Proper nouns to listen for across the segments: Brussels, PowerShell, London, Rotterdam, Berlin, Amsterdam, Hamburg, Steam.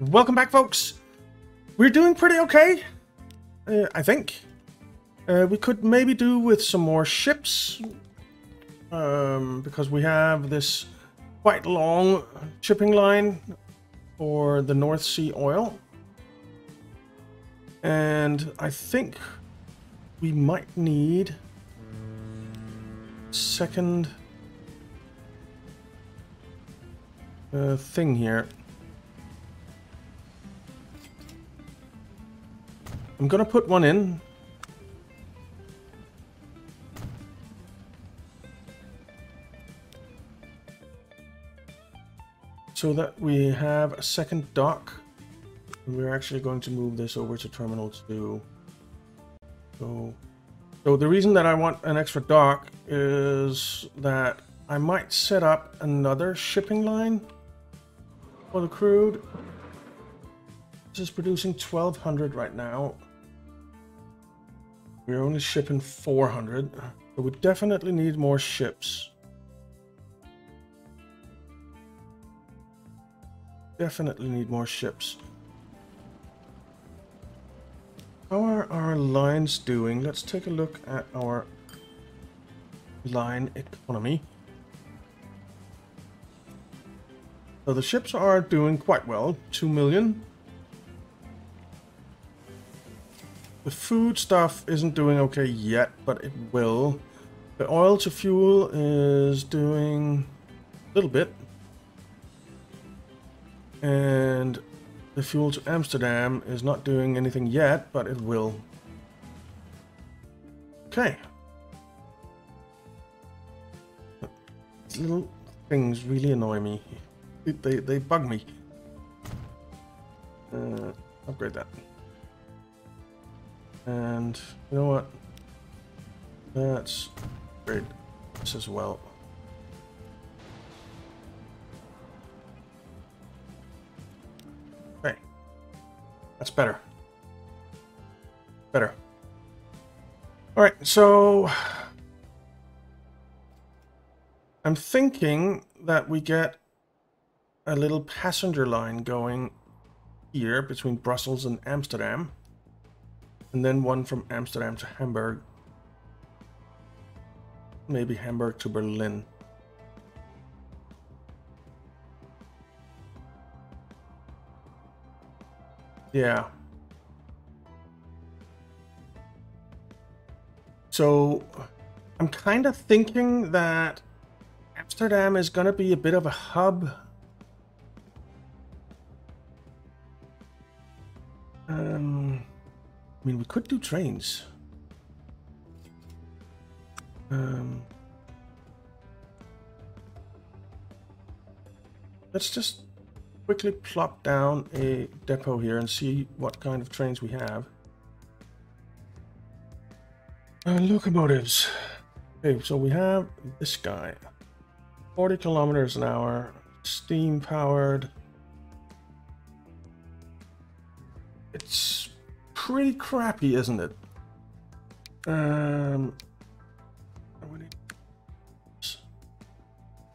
Welcome back, folks. We're doing pretty okay, I think. We could maybe do with some more ships, because we have this quite long shipping line for the North Sea oil. And I think we might need second thing here. I'm gonna put one in. So that we have a second dock. And we're actually going to move this over to Terminal 2. So the reason that I want an extra dock is that I might set up another shipping line for the crude. This is producing 1,200 right now. We're only shipping 400, so we definitely need more ships. Definitely need more ships. How are our lines doing? Let's take a look at our line economy. So the ships are doing quite well, 2 million. The food stuff isn't doing okay yet, but it will. The oil to fuel is doing a little bit. And the fuel to Amsterdam is not doing anything yet, but it will. Okay. These little things really annoy me. They bug me. Upgrade that. And you know what? That's great. This as well. Okay. That's better. Better. Alright, so I'm thinking that we get a little passenger line going here between Brussels and Amsterdam. And then one from Amsterdam to Hamburg. Maybe Hamburg to Berlin. Yeah. So I'm kind of thinking that Amsterdam is going to be a bit of a hub. I mean, we could do trains. Let's just quickly plop down a depot here and see what kind of trains we have. Locomotives. Okay, so we have this guy. 40 kilometers an hour, steam powered. It's pretty crappy, isn't it? We need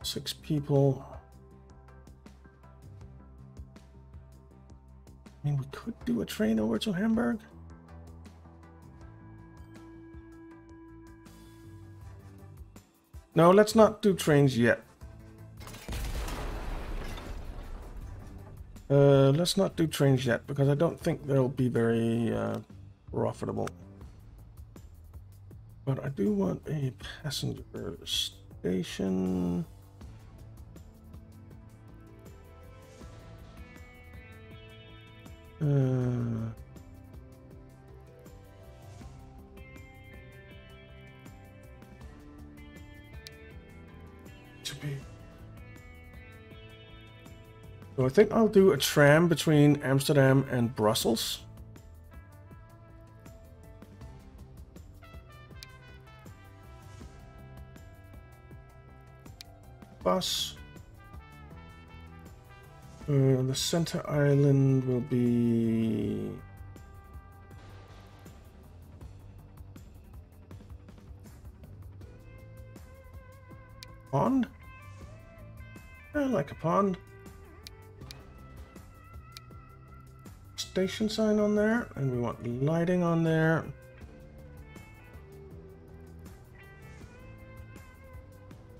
6 people. I mean, we could do a train over to Hamburg. No, let's not do trains yet. Let's not do trains yet, because I don't think they'll be very profitable. But I do want a passenger station. To be... So I think I'll do a tram between Amsterdam and Brussels. Bus. The center island will be... Pond? I like a pond. station sign on there, and we want lighting on there.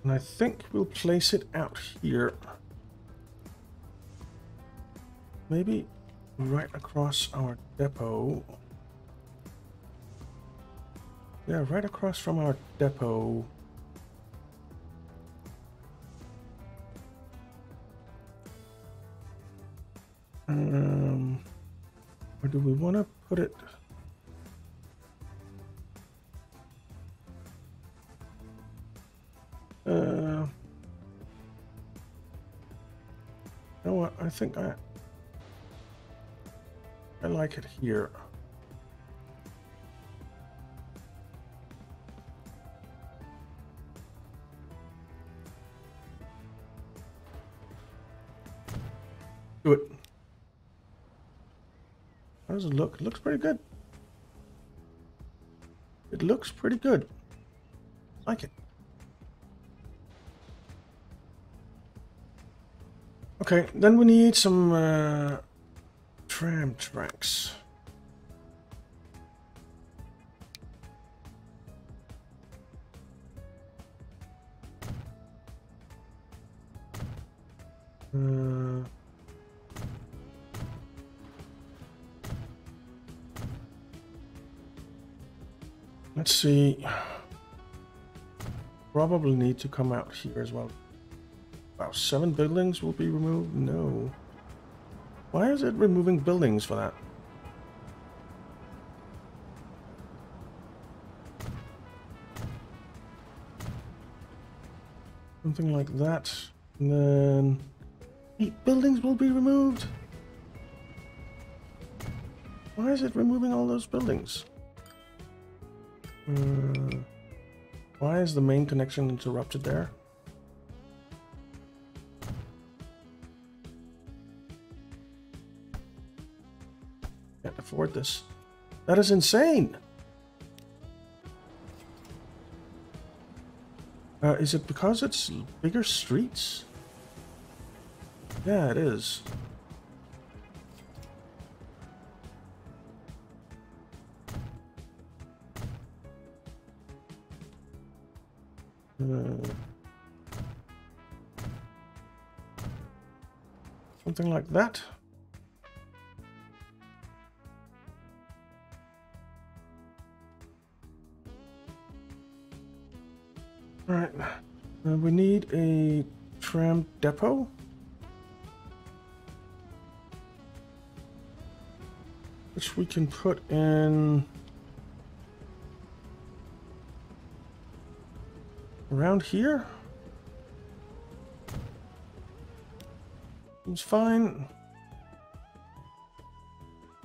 And I think we'll place it out here. Maybe right across our depot. Yeah, right across from our depot. Or do we want to put it? You know what? I think I like it here. Do it. How does it look? It looks pretty good. It looks pretty good. I like it. Okay, then we need some tram tracks. Let's see. Probably need to come out here as well. Wow, 7 buildings will be removed? No. Why is it removing buildings for that? Something like that. And then 8 buildings will be removed? Why is it removing all those buildings? Why is the main connection interrupted there? Can't afford this. That is insane! Is it because it's bigger streets? Yeah, it is. Something like that. All right, we need a tram depot. Which we can put in around here. Seems fine.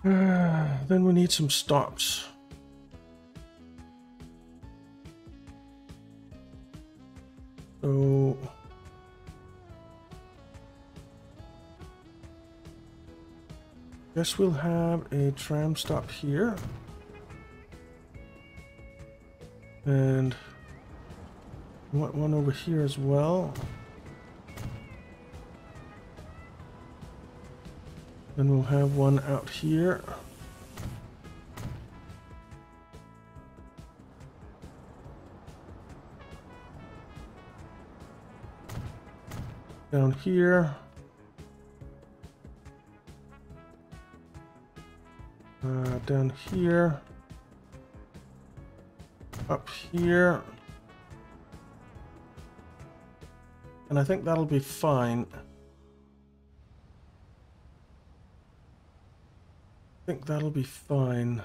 Then we need some stops. So guess we'll have a tram stop here. And we want one over here as well. Then we'll have one out here. Down here. Down here. Up here. And I think that'll be fine. I think that'll be fine.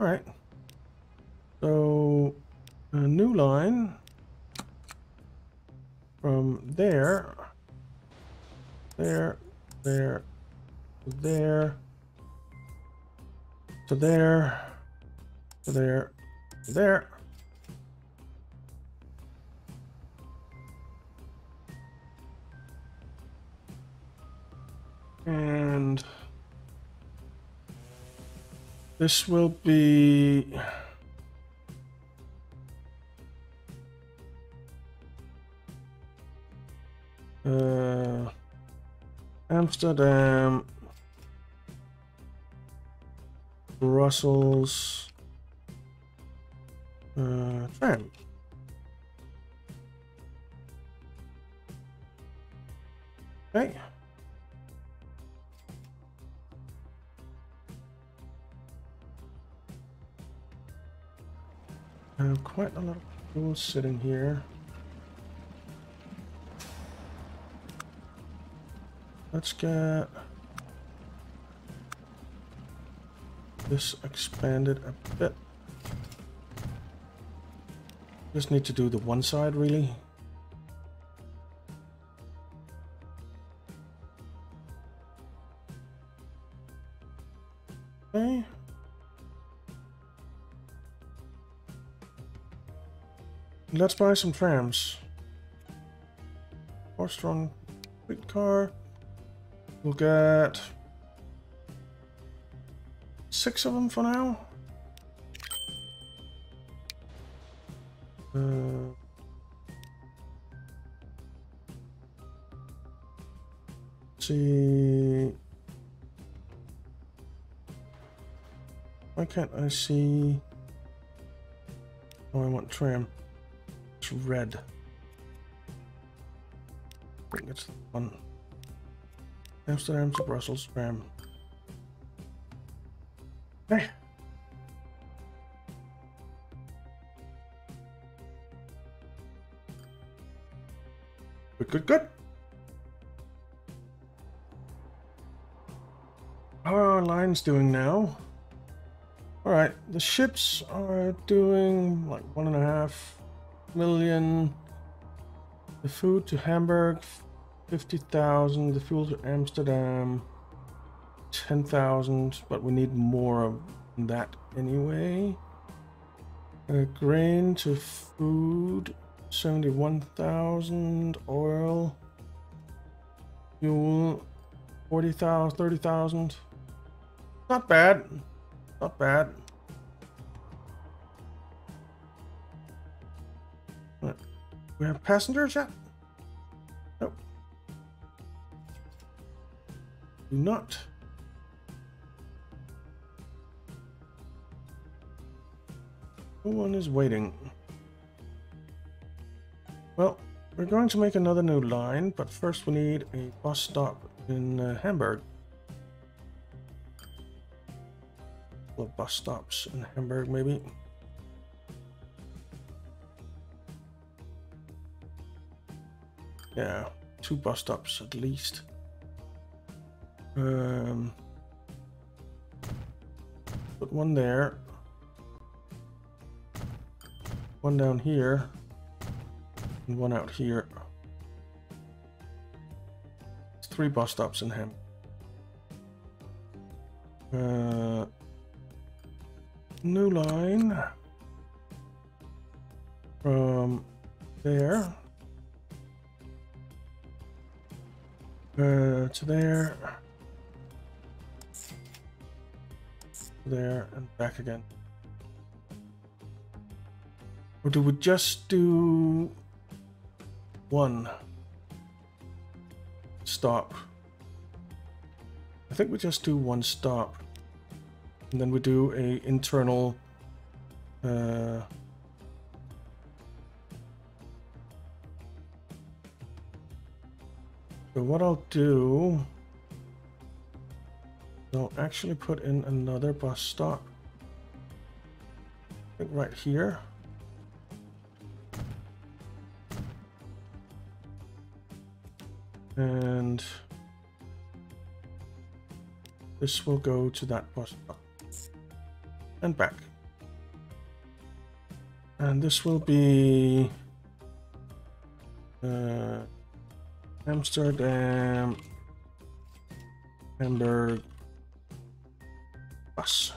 All right. So a new line from there to there. And this will be Amsterdam, Brussels, tram. Okay. Quite a lot of people sitting here. Let's get this expanded a bit. Just need to do the one side, really. Okay. Let's buy some trams. 4-strong streetcar. We'll get 6 of them for now. See, why can't I see? Oh, I want tram. It's red. I think it's the one. Amsterdam to Brussels tram. Hey. Good. How are our lines doing now? All right, the ships are doing like 1.5 million. The food to Hamburg, 50,000. The fuel to Amsterdam, 10,000. But we need more of that anyway. Grain to food. 71,000. Oil, fuel, 40,000, 30,000. Not bad, not bad. Right. We have passengers yet? Nope. Do not. No one is waiting. Well, we're going to make another new line, but first we need a bus stop in Hamburg. A couple of bus stops in Hamburg, maybe. Yeah, 2 bus stops at least. Put one there. One down here. And one out here. It's 3 bus stops in Ham. New line from there to there, there, and back again. Or do we just do one stop? I think we just do one stop, and then we do a internal so what I'll do, I'll actually put in another bus stop, I think right here. And this will go to that bus stop and back. And this will be Amsterdam, Hamburg bus.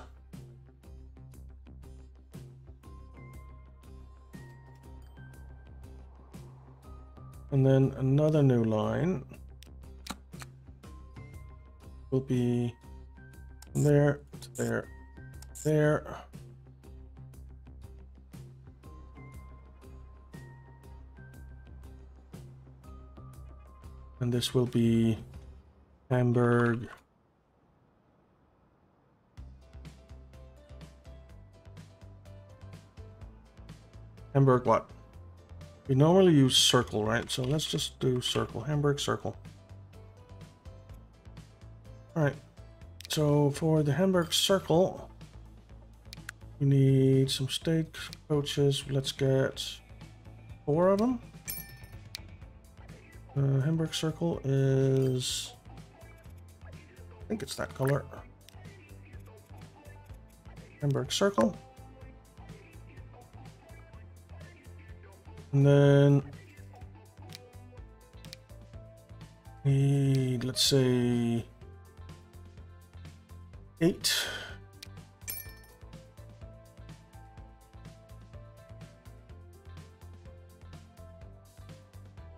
And then another new line will be there, there, there. And this will be Hamburg. Hamburg what? We normally use circle, right? So let's just do circle. Hamburg circle. All right. So for the Hamburg circle, we need some stagecoaches. Let's get 4 of them. Hamburg circle is, I think it's that color. Hamburg circle. And then need, let's say, 8.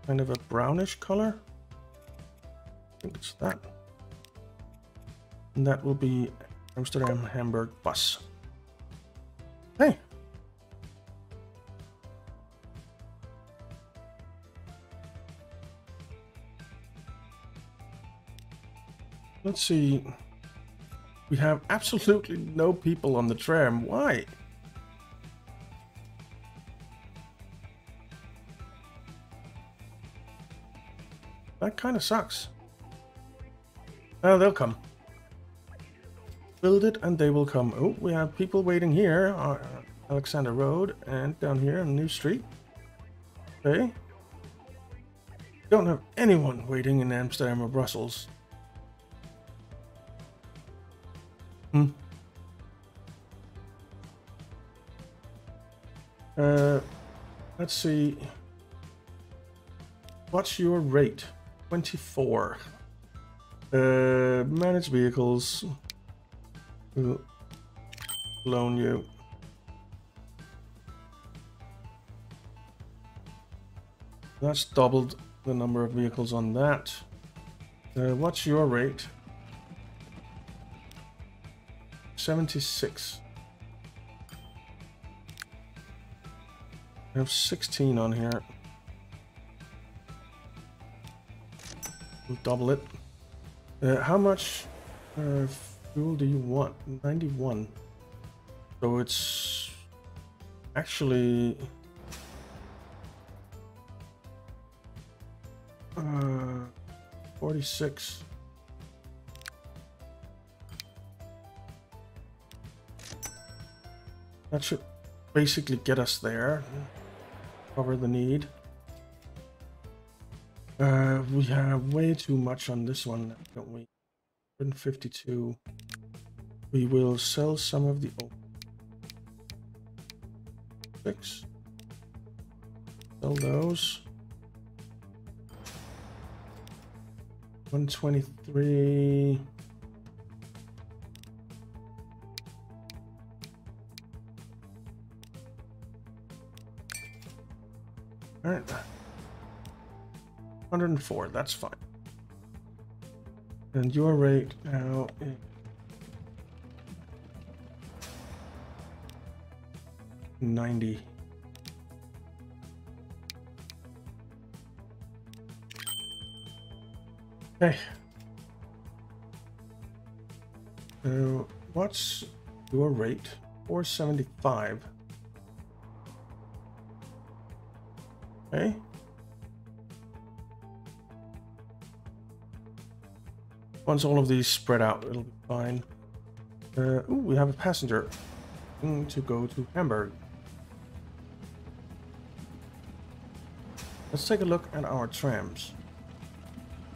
Kind of a brownish color. I think it's that. And that will be Amsterdam Hamburg bus. Hey. Let's see. We have absolutely no people on the tram. Why? That kind of sucks. Oh, they'll come. Build it and they will come. Oh, we have people waiting here. Alexander Road and down here on New Street. Okay. Don't have anyone waiting in Amsterdam or Brussels. Let's see. What's your rate? 24. Manage vehicles. We'll loan you. That's doubled the number of vehicles on that. What's your rate? 76. I have 16 on here. We'll double it. How much fuel do you want? 91. So it's actually uh, 46. That should basically get us there. Cover the need. We have way too much on this one, don't we? 152. We will sell some of the old. 6. Sell those. 123. All right, 104, that's fine. And your rate now is 90. Okay. So what's your rate? 475. Okay. Once all of these spread out, it'll be fine. Ooh, we have a passenger to go to Hamburg. Let's take a look at our trams.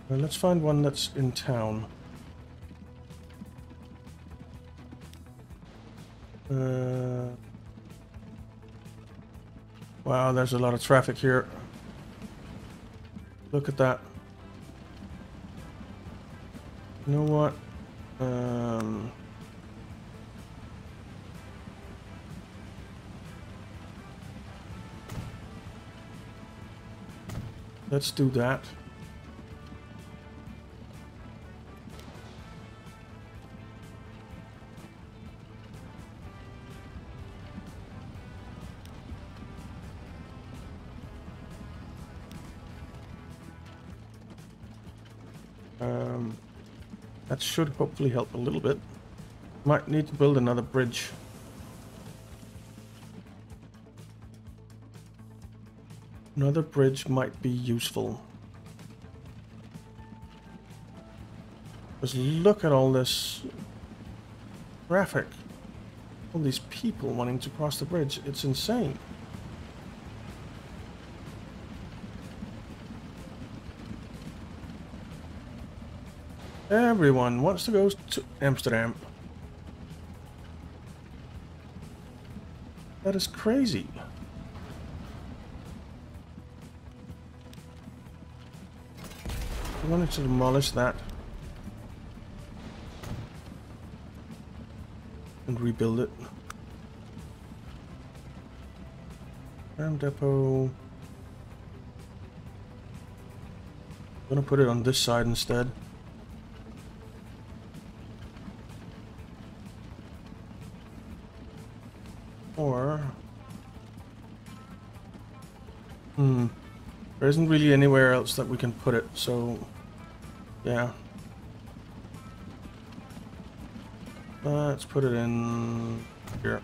Let's find one that's in town. Wow, there's a lot of traffic here. Look at that. You know what? Let's do that. That should hopefully help a little bit. Might need to build another bridge. Another bridge might be useful. Just look at all this traffic. All these people wanting to cross the bridge. It's insane. Everyone wants to go to Amsterdam. That is crazy. I wanted to demolish that and rebuild it. Ram depot. I'm gonna put it on this side instead. Or there isn't really anywhere else that we can put it, so yeah. Let's put it in here.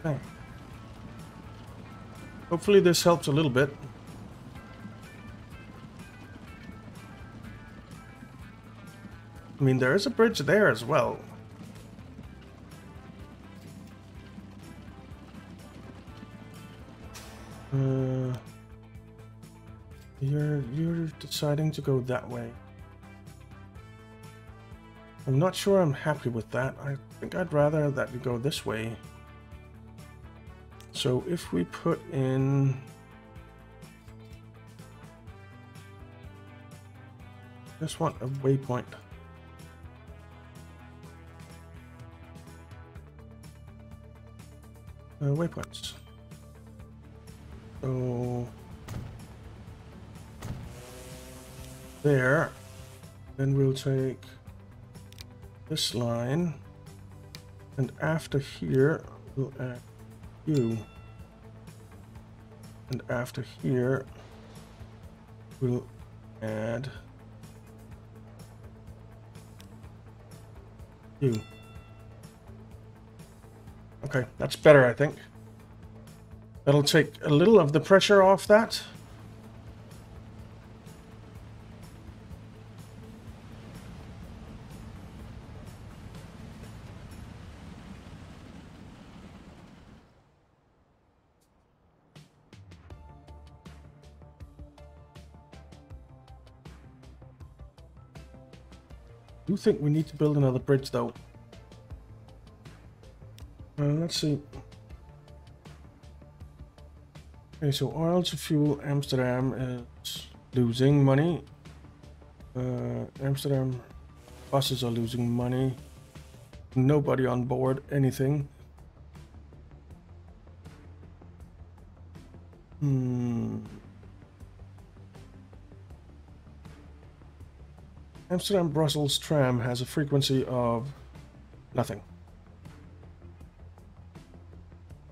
Okay. Hopefully this helps a little bit. I mean, there is a bridge there as well. You're deciding to go that way. I'm not sure I'm happy with that. I think I'd rather that you go this way. So if we put in... I just want a waypoint. Waypoints. So... there. Then we'll take... this line, and after here we'll add you, and after here we'll add you. Okay, that's better, I think. That'll take a little of the pressure off that. I think we need to build another bridge though. Let's see. Okay, so oil to fuel Amsterdam is losing money. Amsterdam buses are losing money. Nobody on board anything. Amsterdam-Brussels tram has a frequency of nothing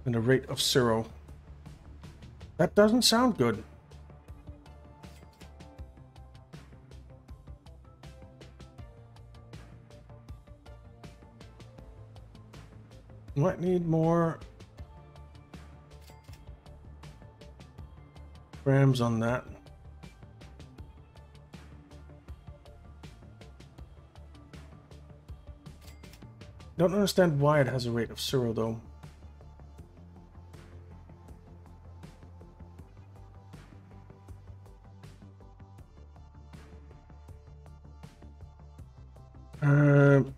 and a rate of 0. That doesn't sound good. Might need more trams on that. Don't understand why it has a rate of 0 though.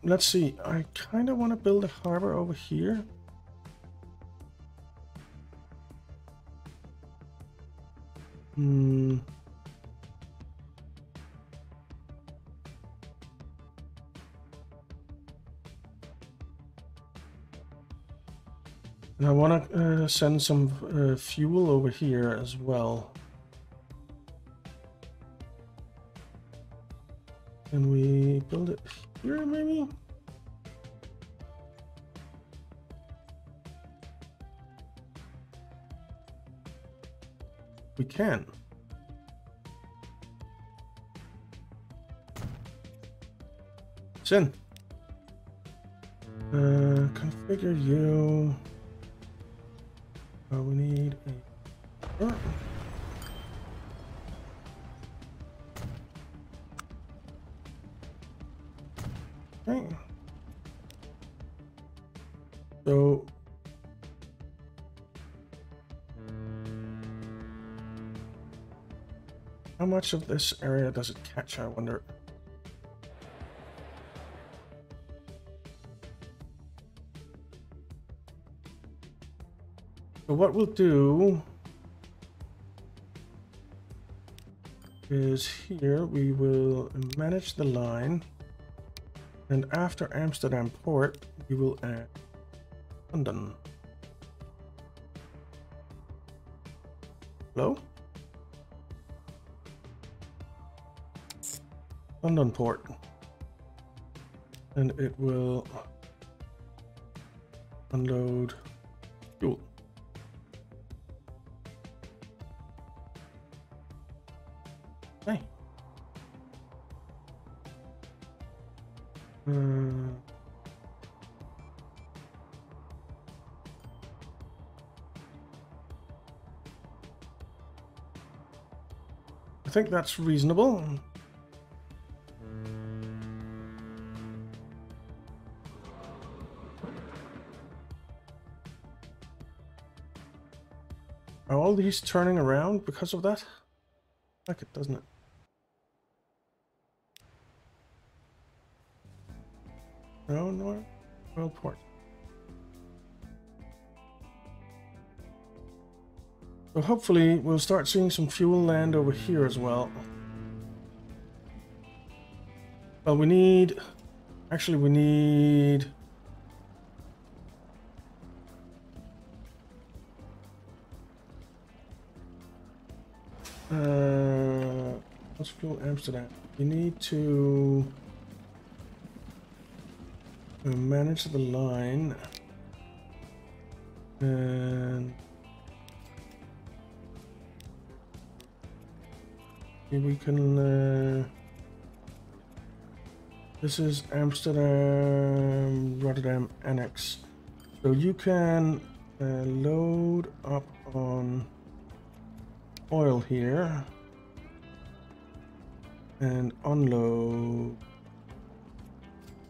Let's see. I kind of want to build a harbor over here. I want to send some fuel over here as well. Can we build it here, maybe? We can. Shin. Configure you. We need a... Okay. So... how much of this area does it catch, I wonder? So what we'll do is here we will manage the line, and after Amsterdam port we will add London. Hello? London port, and it will unload fuel. Hey. I think that's reasonable. Are all these turning around because of that? Like it, doesn't it? No, no, well, port. So hopefully we'll start seeing some fuel land over here as well. Well, we need... actually, we need... let's fuel Amsterdam. We need to manage the line, and we can. This is Amsterdam Rotterdam Annex, so you can load up on oil here and unload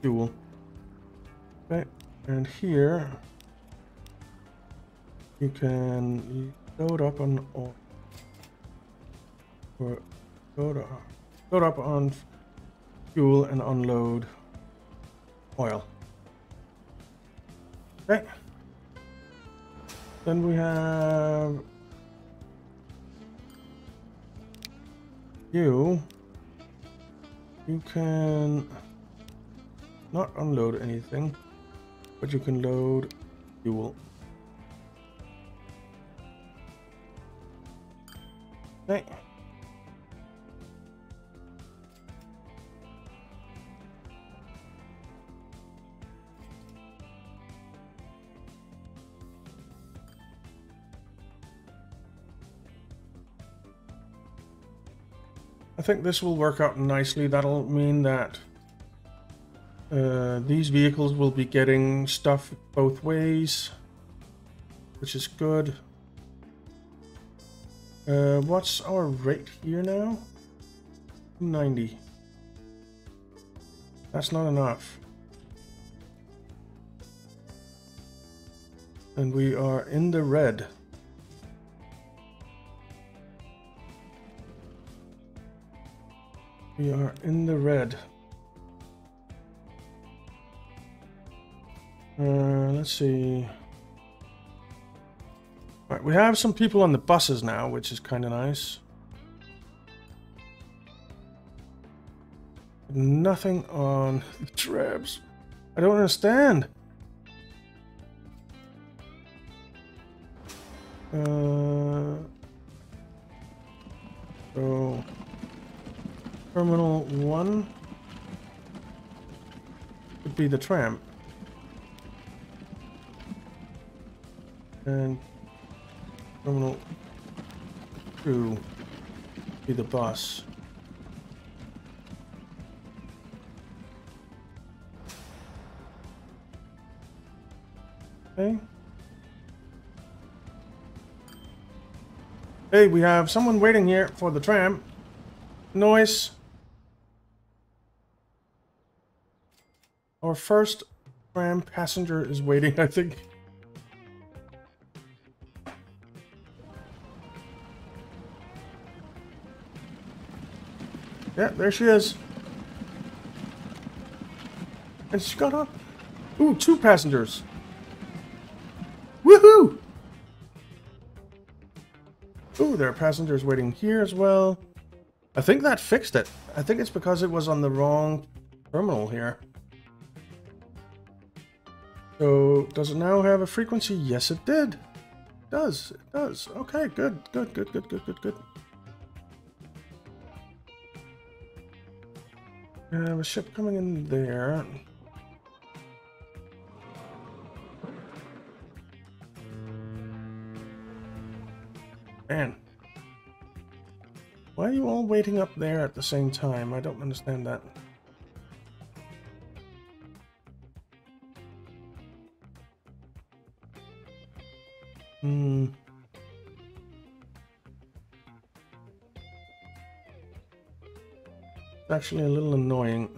fuel. Okay, and here you can load up on oil, or load up on fuel and unload oil. Okay, then we have you. You can not unload anything, but you can load fuel. Okay. I think this will work out nicely. That'll mean that these vehicles will be getting stuff both ways, which is good. What's our rate here now? 90. That's not enough. And we are in the red. We are in the red. Let's see. All right, we have some people on the buses now, which is kind of nice. Nothing on the trams. I don't understand. So terminal 1 would be the tram. And terminal 2 be the bus. Okay. Hey, we have someone waiting here for the tram. Noise. Our first tram passenger is waiting, I think. Yeah, there she is. And she got up. Ooh, 2 passengers. Woohoo! Ooh, there are passengers waiting here as well. I think that fixed it. I think it's because it was on the wrong terminal here. So, does it now have a frequency? Yes, it did. It does. It does. Okay, good. Good, good, good, good, good, good. I have a ship coming in there. Man. Why are you all waiting up there at the same time? I don't understand that. Hmm. It's actually a little annoying.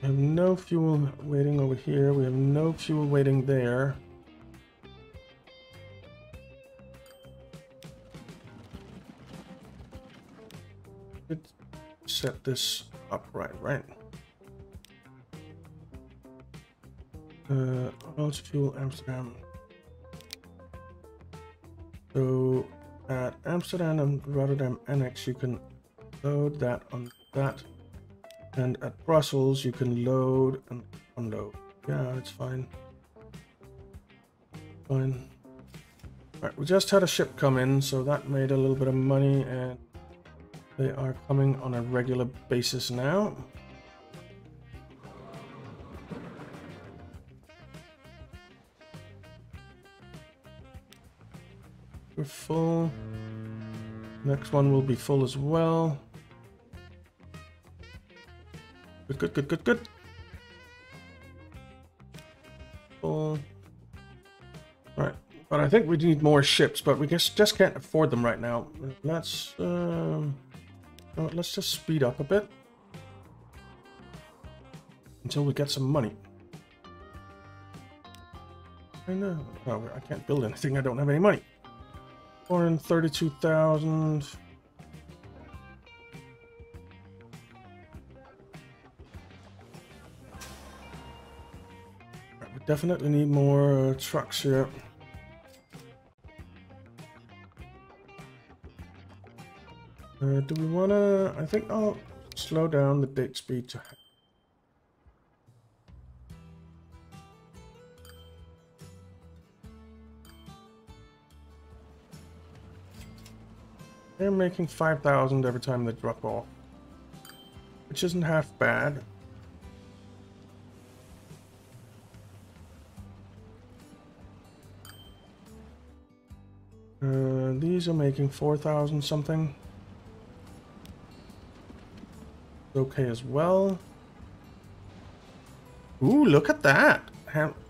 We have no fuel waiting over here. We have no fuel waiting there. Should set this up right? Oil to fuel Amsterdam. So at Amsterdam and Rotterdam Annex, you can load that on that. And at Brussels, you can load and unload. Yeah, it's fine. Fine. Alright, we just had a ship come in, so that made a little bit of money, and they are coming on a regular basis now. We're full. Next one will be full as well. Good, good, good, good. All right, but I think we need more ships, but we just can't afford them right now. Let's just speed up a bit until we get some money. I know. Oh, I can't build anything. I don't have any money. 432,000. Definitely need more trucks here. Do we wanna... I think I'll slow down the date speed to... They're making 5,000 every time they drop off, which isn't half bad. These are making 4,000 something. Okay as well. Ooh, look at that.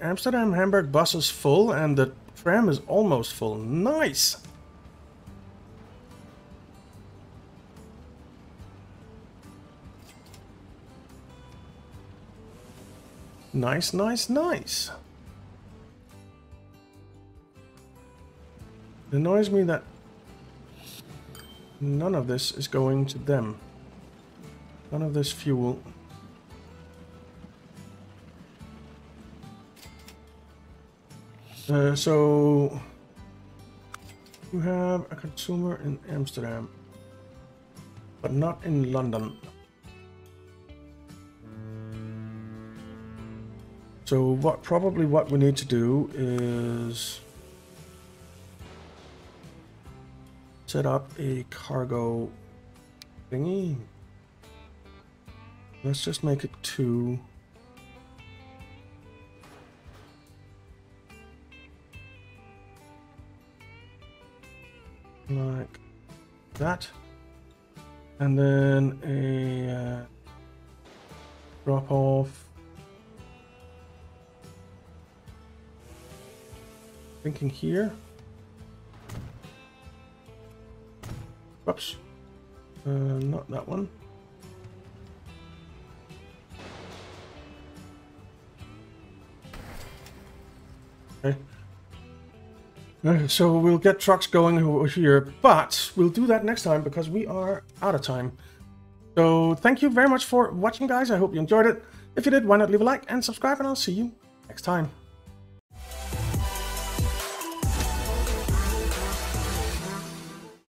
Amsterdam Hamburg bus is full and the tram is almost full. Nice. Nice, nice, nice. It annoys me that none of this is going to them. None of this fuel. So you have a consumer in Amsterdam, but not in London. So what we need to do is set up a cargo thingy. Let's just make it 2. Like that. And then a Drop off. Thinking here. Whoops. Not that one. Okay. So we'll get trucks going over here, but we'll do that next time because we are out of time. So thank you very much for watching, guys. I hope you enjoyed it. If you did, why not leave a like and subscribe, and I'll see you next time.